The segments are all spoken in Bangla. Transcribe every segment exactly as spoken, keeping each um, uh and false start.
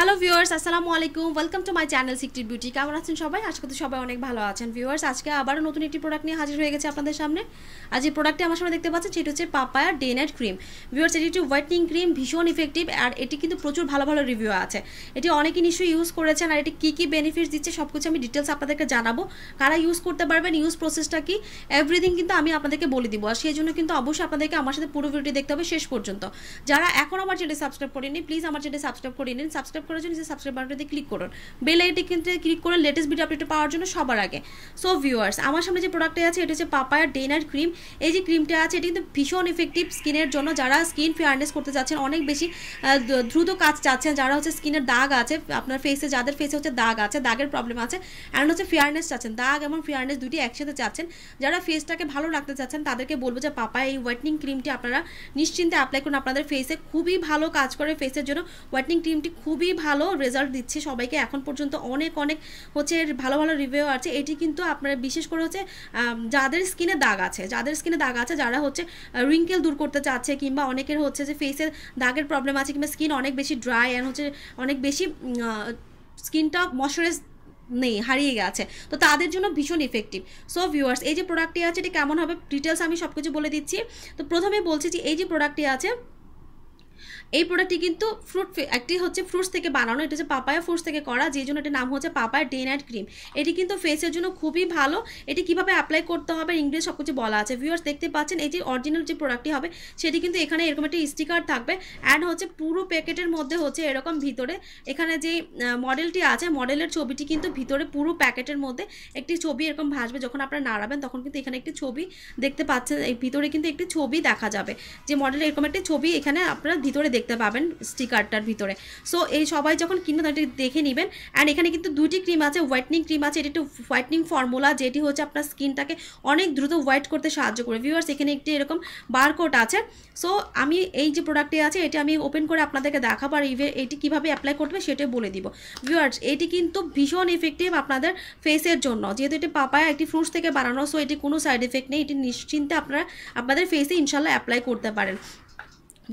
হ্যালো ভিউয়ার্স, আসসালামু আলাইকুম। Welcome to my channel secret beauty. কেমন আছেন সবাই? আজকে তো সবাই অনেক ভালো আছেন। ভিউয়ার্স, আজকে আবারও নতুন একটি প্রোডাক্ট নিয়ে হাজির হয়ে গেছে আপনাদের সামনে। আজ এই প্রোডাক্টটি আমার সামনে দেখতে পাচ্ছেন, সেটি হচ্ছে papaya day night cream. Viewers, এটি একটি হোয়াইটনিং ক্রিম, ভীষণ ইফেক্টিভ, আর এটি কিন্তু প্রচুর ভালো ভালো রিভিউ আছে। এটি অনেকেই নিশ্চয়ই ইউজ করেছেন, আর এটি কী কী বেনিফিটস দিচ্ছে সব কিছু আমি ডিটেলস আপনাদেরকে জানাবো। কারা ইউজ করতে পারবেন, ইউজ প্রসেসটা কি, এভরিথিং কিন্তু আমি আপনাদেরকে বলে দিব। আর সেই জন্য কিন্তু অবশ্যই আপনাদেরকে আমার সাথে পুরো ভিডিওটি দেখতে হবে শেষ পর্যন্ত। যারা এখন আমার চ্যানেলে সাবস্ক্রাইব করেননি, প্লিজ আমার চ্যানেলে সাবস্ক্রাইব করে নিন। সাবস্ক্রাইব করার জন্য সাবস্ক্রাইব বাটনটিতে ক্লিক করুন, বেল আইকনটিতে ক্লিক করুন লেটেস্ট ভিডিও আপডেট পাওয়ার জন্য সবার আগে। সো ভিউয়ার্স, আমার সামনে যে প্রোডাক্টটি আছে এটা হচ্ছে পাপায়া ডে নাইট ক্রিম। এই যে ক্রিমটা আছে এটি কিন্তু ভীষণ ইফেক্টিভ স্কিনের জন্য, যারা স্কিন ফেয়ারনেস করতে চাচ্ছেন, অনেক বেশি দ্রুত কাজ চাচ্ছেন, যারা হচ্ছে স্কিনের দাগ আছে আপনার ফেসে, যাদের ফেসে হচ্ছে দাগ আছে, দাগের প্রবলেম আছে, অ্যান্ড হচ্ছে ফেয়ারনেস চাচ্ছেন, দাগ এবং ফেয়ারনেস দুটি একসাথে চাচ্ছেন, যারা ফেসটাকে ভালো রাখতে চাচ্ছেন, তাদেরকে বলবো যে পাপায়া এই হোয়াইটনিং ক্রিমটি আপনারা নিশ্চিন্তে অ্যাপ্লাই করুন। আপনাদের ফেসে খুবই ভালো কাজ করে, ফেসের জন্য হোয়াইটনিং ক্রিমটি খুবই ভালো রেজাল্ট দিচ্ছে সবাইকে। এখন পর্যন্ত অনেক অনেক হচ্ছে ভালো ভালো রিভিউ আছে। এটি কিন্তু আপনারা বিশেষ করে হচ্ছে যাদের স্কিনে দাগ আছে, যাদের স্কিনে দাগ আছে, যারা হচ্ছে রিঙ্কেল দূর করতে চাচ্ছে, কিংবা অনেকের হচ্ছে যে ফেসের দাগের প্রবলেম আছে, কিংবা স্কিন অনেক বেশি ড্রাই অ্যান্ড হচ্ছে অনেক বেশি স্কিনটা ময়শ্চারাইজ নেই, হারিয়ে গেছে, তো তাদের জন্য ভীষণ ইফেক্টিভ। সো ভিউয়ার্স, এই যে প্রোডাক্টটি আছে এটি কেমন হবে ডিটেলস আমি সব কিছু বলে দিচ্ছি। তো প্রথমে বলছি যে এই যে প্রোডাক্টটি আছে, এই প্রোডাক্টটি কিন্তু ফ্রুট একটি হচ্ছে ফ্রুটস থেকে বানানো, এটা হচ্ছে পাপায়া ফ্রুটস থেকে করা, যেই জন্য এটার নাম হচ্ছে পাপায়া ডে নাইট ক্রিম। এটি কিন্তু ফেসের জন্য খুবই ভালো। এটি কীভাবে অ্যাপ্লাই করতে হবে ইংরেজি সব কিছু বলা আছে। ভিউয়ার্স, দেখতে পাচ্ছেন এই যে অরিজিনাল যে প্রোডাক্টটি হবে সেটি কিন্তু এখানে এরকম একটা স্টিকার থাকবে, অ্যান্ড হচ্ছে পুরো প্যাকেটের মধ্যে হচ্ছে এরকম ভিতরে এখানে যে মডেলটি আছে মডেলের ছবিটি কিন্তু ভিতরে পুরো প্যাকেটের মধ্যে একটি ছবি এরকম ভাসবে, যখন আপনারা নাড়াবেন তখন কিন্তু এখানে একটি ছবি দেখতে পাচ্ছেন, এই ভিতরে কিন্তু একটি ছবি দেখা যাবে, যে মডেলের এরকম একটি ছবি এখানে আপনারা ভিতরে দেখতে পাবেন স্টিকারটার ভিতরে। সো এই সবাই যখন কিনবেন এটি দেখে নেবেন। অ্যান্ড এখানে কিন্তু দুইটি ক্রিম আছে, হোয়াইটনিং ক্রিম আছে, এটি একটু হোয়াইটনিং ফর্মুলা, যেটি হচ্ছে আপনার স্কিনটাকে অনেক দ্রুত হোয়াইট করতে সাহায্য করে। ভিউয়ার্স, এখানে একটি এরকম বারকোড আছে। সো আমি এই যে প্রোডাক্টটি আছে এটি আমি ওপেন করে আপনাদেরকে দেখাবো, আর এটি কীভাবে অ্যাপ্লাই করবে সেটাই বলে দিব। ভিউয়ার্স, এটি কিন্তু ভীষণ ইফেক্টিভ আপনাদের ফেসের জন্য, যেহেতু এটি পাপায়া একটি ফ্রুটস থেকে বানানো, সো এটি কোনো সাইড ইফেক্ট নেই, এটি নিশ্চিন্তে আপনারা আপনাদের ফেসে ইনশাল্লাহ অ্যাপ্লাই করতে পারেন।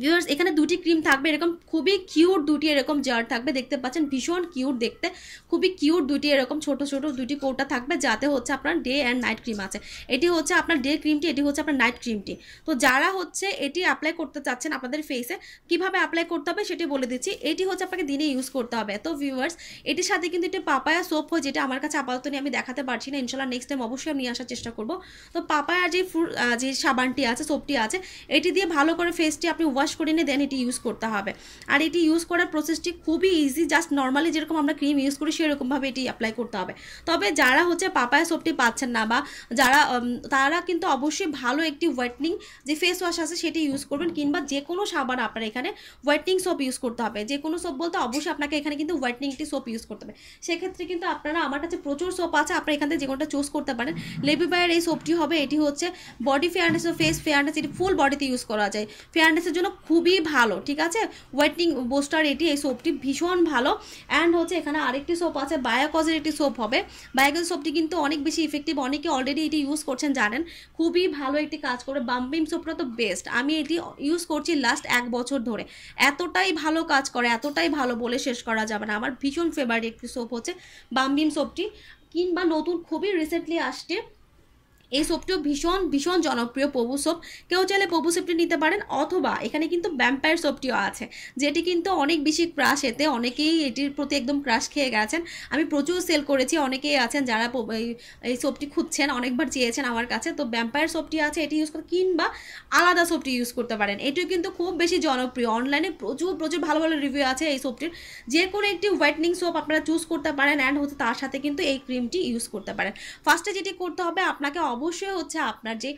ভিউয়ার্স, এখানে দুটি ক্রিম থাকবে, এরকম খুবই কিউট দুটি এরকম জার থাকবে, দেখতে পাচ্ছেন ভীষণ কিউট দেখতে, খুবই কিউট দুটি এরকম ছোট ছোট দুটি কৌটা থাকবে, যাতে হচ্ছে আপনার ডে অ্যান্ড নাইট ক্রিম আছে। এটি হচ্ছে আপনার ডে ক্রিমটি, এটি হচ্ছে আপনার নাইট ক্রিমটি। তো যারা হচ্ছে এটি অ্যাপ্লাই করতে চাচ্ছেন আপনাদের ফেসে, কীভাবে অ্যাপ্লাই করতে হবে সেটি বলে দিচ্ছি। এটি হচ্ছে আপনাকে দিনে ইউজ করতে হবে। তো ভিউয়ার্স, এটির সাথে কিন্তু এটি পাপায়া সোপ হয়, যেটা আমার কাছে আপাতত নিয়ে আমি দেখাতে পারছি না, ইনশাল্লাহ নেক্সট টাইম অবশ্যই আমি নিয়ে আসার চেষ্টা করব। তো পাপায়া যে ফ্রুট যে সাবানটি আছে, সোপটি আছে, এটি দিয়ে ভালো করে ফেসটি আপনি করে নিয়ে দেন এটি ইউজ করতে হবে। আর এটি ইউজ করার প্রসেসটি খুবই ইজি, জাস্ট নর্মালি যেরকম আমরা ক্রিম ইউজ করি সেরকমভাবে এটি অ্যাপ্লাই করতে হবে। তবে যারা হচ্ছে পাপায়া সোপটি পাচ্ছেন না, বা যারা তারা কিন্তু অবশ্যই ভালো একটি হোয়াইটনিং যে ফেস ওয়াশ আছে সেটি ইউজ করবেন, কিংবা যে কোনো সাবান আপনার এখানে হোয়াইটনিং সোপ ইউজ করতে হবে। যে কোনো সোপ বলতে অবশ্যই আপনাকে এখানে কিন্তু হোয়াইটনিং একটি সোপ ইউজ করতে হবে। সেক্ষেত্রে কিন্তু আপনারা, আমার কাছে প্রচুর সোপ আছে, আপনারা এখান থেকে যে কোনোটা চুজ করতে পারেন। লেবি বায়ের এই সোপটি হবে, এটি হচ্ছে বডি ফেয়ারনেস ও ফেস ফেয়ারনেস, এটি ফুল বডিতে ইউজ করা যায়, ফেয়ারনেসের জন্য খুবই ভালো, ঠিক আছে। হোয়াইটনিং বুস্টার এটি, এই সোপটি ভীষণ ভালো। অ্যান্ড হচ্ছে এখানে আরেকটি সোপ আছে, বায়োকজের একটি সোপ হবে। বায়োকজ সোপটি কিন্তু অনেক বেশি ইফেক্টিভ, অনেকে অলরেডি এটি ইউজ করছেন, জানেন খুবই ভালো একটি কাজ করে। বাম্বিম সোপটা তো বেস্ট, আমি এটি ইউজ করছি লাস্ট এক বছর ধরে, এতটাই ভালো কাজ করে, এতটাই ভালো বলে শেষ করা যাবে না। আমার ভীষণ ফেভারিট একটি সোপ হচ্ছে বাম্বিম সোপটি, কিংবা নতুন খুবই রিসেন্টলি আসছে এই সোপটিও ভীষণ ভীষণ জনপ্রিয় পপু সোপ। কেউ চাইলে পপু সোপটি নিতে পারেন, অথবা এখানে কিন্তু ভ্যাম্পায়ার সোপটিও আছে, যেটি কিন্তু অনেক বেশি ক্রাশ, এতে অনেকেই এটির প্রতি একদম ক্রাশ খেয়ে গেছেন। আমি প্রচুর সেল করেছি, অনেকেই আছেন যারা এই সোপটি খুঁজছেন, অনেকবার চেয়েছেন আমার কাছে। তো ভ্যাম্পায়ার সোপটি আছে, এটি ইউজ করতে, কিংবা আলাদা সোপটি ইউজ করতে পারেন, এটিও কিন্তু খুব বেশি জনপ্রিয়, অনলাইনে প্রচুর প্রচুর ভালো ভালো রিভিউ আছে এই সোপটির। যে কোনো একটি হোয়াইটনিং সোপ আপনারা চুজ করতে পারেন, অ্যান্ড হচ্ছে তার সাথে কিন্তু এই ক্রিমটি ইউজ করতে পারেন। ফার্স্টে যেটি করতে হবে আপনাকে, অবশ্যই হচ্ছে আপনার যে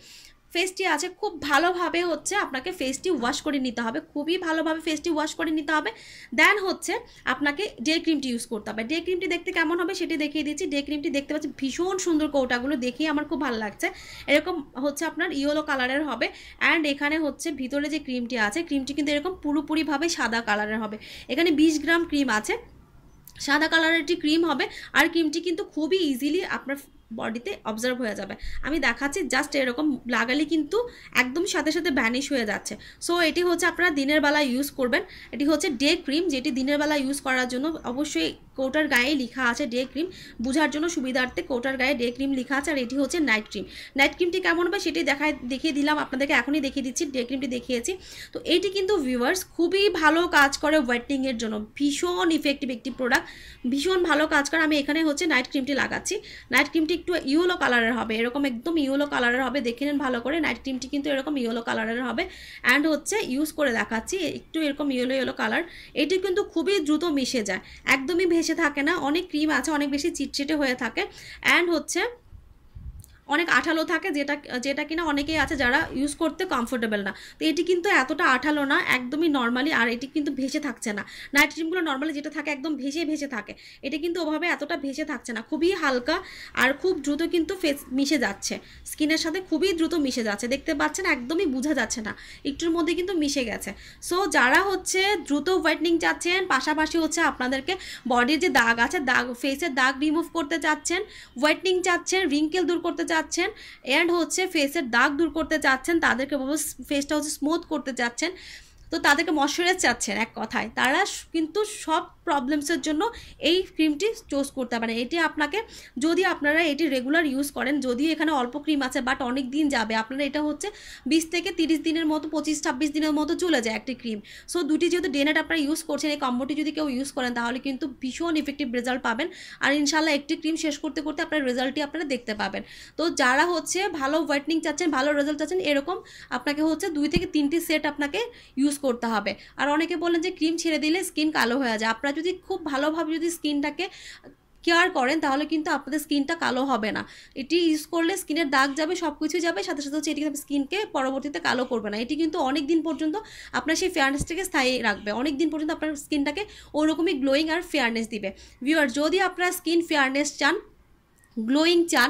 ফেসটি আছে খুব ভালোভাবে হচ্ছে আপনাকে ফেসটি ওয়াশ করে নিতে হবে, খুবই ভালোভাবে ফেসটি ওয়াশ করে নিতে হবে। দেন হচ্ছে আপনাকে ডে ক্রিমটি ইউজ করতে হবে। ডে ক্রিমটি দেখতে কেমন হবে সেটি দেখিয়ে দিচ্ছি। ডে ক্রিমটি দেখতে পাচ্ছি ভীষণ সুন্দর, কৌটাগুলো দেখেই আমার খুব ভালো লাগছে, এরকম হচ্ছে আপনার ইয়েলো কালারের হবে। অ্যান্ড এখানে হচ্ছে ভিতরে যে ক্রিমটি আছে, ক্রিমটি কিন্তু এরকম পুরোপুরিভাবে সাদা কালারের হবে। এখানে বিশ গ্রাম ক্রিম আছে, সাদা কালারের একটি ক্রিম হবে, আর ক্রিমটি কিন্তু খুবই ইজিলি আপনার বডিতে অবজার্ভ হয়ে যাবে। আমি দেখাচ্ছি জাস্ট এরকম লাগালে কিন্তু একদম সাথে সাথে ভ্যানিশ হয়ে যাচ্ছে। সো এটি হচ্ছে আপনারা দিনের বেলা ইউজ করবেন। এটি হচ্ছে ডে ক্রিম, যেটি দিনের বেলা ইউজ করার জন্য অবশ্যই কোটার গায়ে লেখা আছে ডে ক্রিম, বোঝার জন্য সুবিধার্থে কোটার গায়ে ডে ক্রিম লেখা আছে। আর এটি হচ্ছে নাইট ক্রিম। নাইট ক্রিমটি কেমন হবে সেটি দেখায় দেখিয়ে দিলাম আপনাদেরকে, এখনই দেখিয়ে দিচ্ছি, ডে ক্রিমটি দেখিয়েছি। তো এইটি কিন্তু ভিউয়ার্স খুবই ভালো কাজ করে ওয়েটিংয়ের জন্য, ভীষণ ইফেক্টিভ একটি প্রোডাক্ট, ভীষণ ভালো কাজ করে। আমি এখানে হচ্ছে নাইট ক্রিমটি লাগাচ্ছি। নাইট ক্রিমটি একটু ইয়েলো কালারের হবে, এরকম একদম ইয়েলো কালারের হবে, দেখে নেন ভালো করে। নাইট ক্রিমটি কিন্তু এরকম ইয়েলো কালারের হবে অ্যান্ড হচ্ছে ইউজ করে দেখাচ্ছি, একটু এরকম ইয়েলো ইয়েলো কালার। এটি কিন্তু খুবই দ্রুত মিশে যায়, একদমই ভেসে থাকে না। অনেক ক্রিম আছে অনেক বেশি চিটচিটে হয়ে থাকে অ্যান্ড হচ্ছে অনেক আঠালো থাকে, যেটা যেটা কিনা অনেকেই আছে যারা ইউজ করতে কমফোর্টেবল না। তো এটি কিন্তু এতটা আঠালো না, একদমই নর্মালি। আর এটি কিন্তু ভেসে থাকছে না, নাইট ক্রিমগুলো নর্মালি যেটা থাকে একদম ভেসে ভেসে থাকে, এটা কিন্তু ওভাবে এতটা ভেসে থাকছে না, খুবই হালকা আর খুব দ্রুত কিন্তু ফেস মিশে যাচ্ছে স্কিনের সাথে, খুবই দ্রুত মিশে যাচ্ছে, দেখতে পাচ্ছেন একদমই বোঝা যাচ্ছে না, একটুর মধ্যে কিন্তু মিশে গেছে। সো যারা হচ্ছে দ্রুত হোয়াইটনিং চাচ্ছেন, পাশাপাশি হচ্ছে আপনাদেরকে বডির যে দাগ আছে, দাগ ফেসের দাগ রিমুভ করতে চাচ্ছেন, হোয়াইটনিং চাচ্ছেন, রিঙ্কেল দূর করতে চাচ্ছেন চাচ্ছেন এন্ড হচ্ছে ফেসের দাগ দূর করতে চাচ্ছেন, তাদেরকে বলবো ফেসটা হচ্ছে স্মুথ করতে চাচ্ছেন, তো তাদেরকে ময়শ্চারাইজ চাচ্ছেন, এক কথায় তারা কিন্তু সব প্রবলেমসের জন্য এই ক্রিমটি চুজ করতে পারেন। এটি আপনাকে, যদি আপনারা এটি রেগুলার ইউজ করেন, যদিও এখানে অল্প ক্রিম আছে বাট অনেক দিন যাবে আপনারা, এটা হচ্ছে বিশ থেকে তিরিশ দিনের মতো, পঁচিশ ছাব্বিশ দিনের মতো চলে যায় একটি ক্রিম। সো দুটি যেহেতু ডে নাইট আপনারা ইউজ করছেন, এই কম্বোটি যদি কেউ ইউজ করেন তাহলে কিন্তু ভীষণ ইফেক্টিভ রেজাল্ট পাবেন। আর ইনশাল্লাহ একটি ক্রিম শেষ করতে করতে আপনার রেজাল্টটি আপনারা দেখতে পাবেন। তো যারা হচ্ছে ভালো হোয়াইটনিং চাচ্ছেন, ভালো রেজাল্ট চাচ্ছেন, এরকম আপনাকে হচ্ছে দুই থেকে তিনটি সেট আপনাকে ইউজ করতে হবে। আর অনেকে বলেন যে ক্রিম ছেড়ে দিলে স্কিন কালো হয়ে যায়, আপনারা যদি খুব ভালোভাবে যদি স্কিনটাকে কেয়ার করেন তাহলে কিন্তু আপনাদের স্কিনটা কালো হবে না। এটি ইউজ করলে স্কিনের দাগ যাবে, সব কিছুই যাবে, সাথে সাথে হচ্ছে এটি স্কিনকে পরবর্তীতে কালো করবে না। এটি কিন্তু অনেক দিন পর্যন্ত আপনার সেই ফেয়ারনেসটাকে স্থায়ী রাখবে, অনেক দিন পর্যন্ত আপনার স্কিনটাকে ওরকমই গ্লোয়িং আর ফেয়ারনেস দিবে। ভিউয়ার, যদি আপনারা স্কিন ফেয়ারনেস চান, গ্লোয়িং চান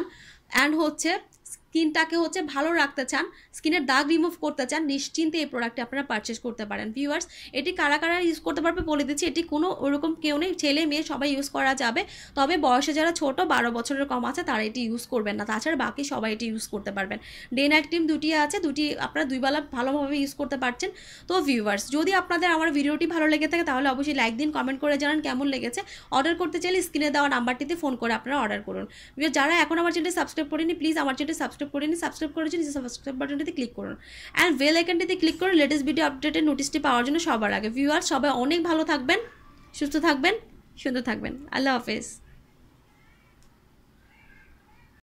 অ্যান্ড হচ্ছে স্কিনটাকে হচ্ছে ভালো রাখতে চান, স্কিনের দাগ রিমুভ করতে চান, নিশ্চিন্তে এই প্রোডাক্টটি আপনারা পারচেস করতে পারেন। ভিউয়ার্স, এটি কারা কারা ইউজ করতে পারবে বলে দিচ্ছি, এটি কোনো ওরকম কেউ নেই, ছেলে মেয়ে সবাই ইউজ করা যাবে, তবে বয়সে যারা ছোট বারো বছরের কম আছে তারা এটি ইউজ করবেন না, তাছাড়া বাকি সবাই এটি ইউজ করতে পারবেন। ডে নাইট ক্রিম দুটি আছে, দুটি আপনারা দুইবেলা ভালোভাবে ইউজ করতে পারছেন। তো ভিউয়ার্স, যদি আপনাদের আমার ভিডিওটি ভালো লেগে থাকে তাহলে অবশ্যই লাইক দিন, কমেন্ট করে জানান কেমন লেগেছে। অর্ডার করতে চাইলে স্ক্রিনে দেওয়া নাম্বারটিতে ফোন করে আপনারা অর্ডার করুন। যারা এখন আমার চ্যানেলটি সাবস্ক্রাইব করেনি প্লিজ আমার চ্যানেলটি সাবস্ক্রাইব করে নিন, সাবস্ক্রাইব করে নিন, সাবস্ক্রাইব বাটনটিতে ক্লিক করুন অ্যান্ড বেল আইকনটিতে ক্লিক করুন লেটেস্ট ভিডিও আপডেটের নোটিশটি পাওয়ার জন্য সবার আগে। ভিউয়ার্স, সবাই অনেক ভালো থাকবেন, সুস্থ থাকবেন, সুন্দর থাকবেন। আল্লাহ হাফেজ।